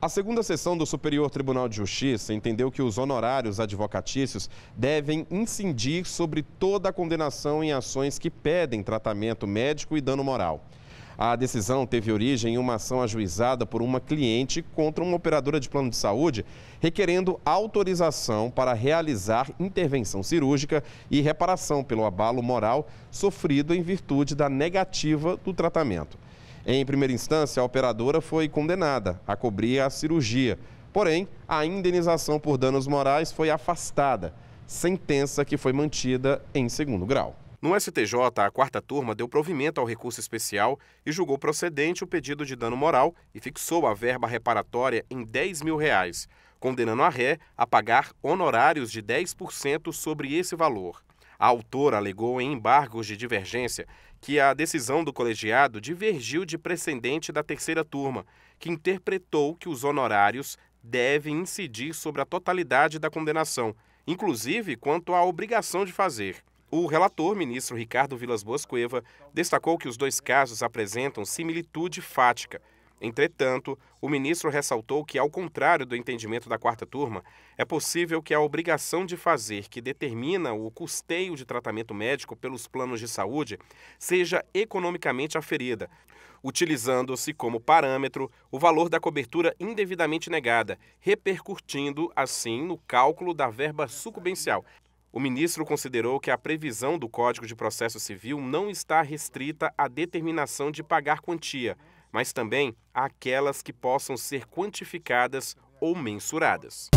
A segunda sessão do Superior Tribunal de Justiça entendeu que os honorários advocatícios devem incidir sobre toda a condenação em ações que pedem tratamento médico e dano moral. A decisão teve origem em uma ação ajuizada por uma cliente contra uma operadora de plano de saúde, requerendo autorização para realizar intervenção cirúrgica e reparação pelo abalo moral sofrido em virtude da negativa do tratamento. Em primeira instância, a operadora foi condenada a cobrir a cirurgia, porém, a indenização por danos morais foi afastada, sentença que foi mantida em segundo grau. No STJ, a quarta turma deu provimento ao recurso especial e julgou procedente o pedido de dano moral e fixou a verba reparatória em R$ 10.000, condenando a ré a pagar honorários de 10% sobre esse valor. A autora alegou em embargos de divergência que a decisão do colegiado divergiu de precedente da terceira turma, que interpretou que os honorários devem incidir sobre a totalidade da condenação, inclusive quanto à obrigação de fazer. O relator, ministro Ricardo Villas Bôas Cueva, destacou que os dois casos apresentam similitude fática. Entretanto, o ministro ressaltou que, ao contrário do entendimento da quarta turma, é possível que a obrigação de fazer, que determina o custeio de tratamento médico pelos planos de saúde, seja economicamente aferida, utilizando-se como parâmetro o valor da cobertura indevidamente negada, repercutindo, assim, no cálculo da verba sucumbencial. O ministro considerou que a previsão do Código de Processo Civil não está restrita à determinação de pagar quantia, mas também àquelas que possam ser quantificadas ou mensuradas.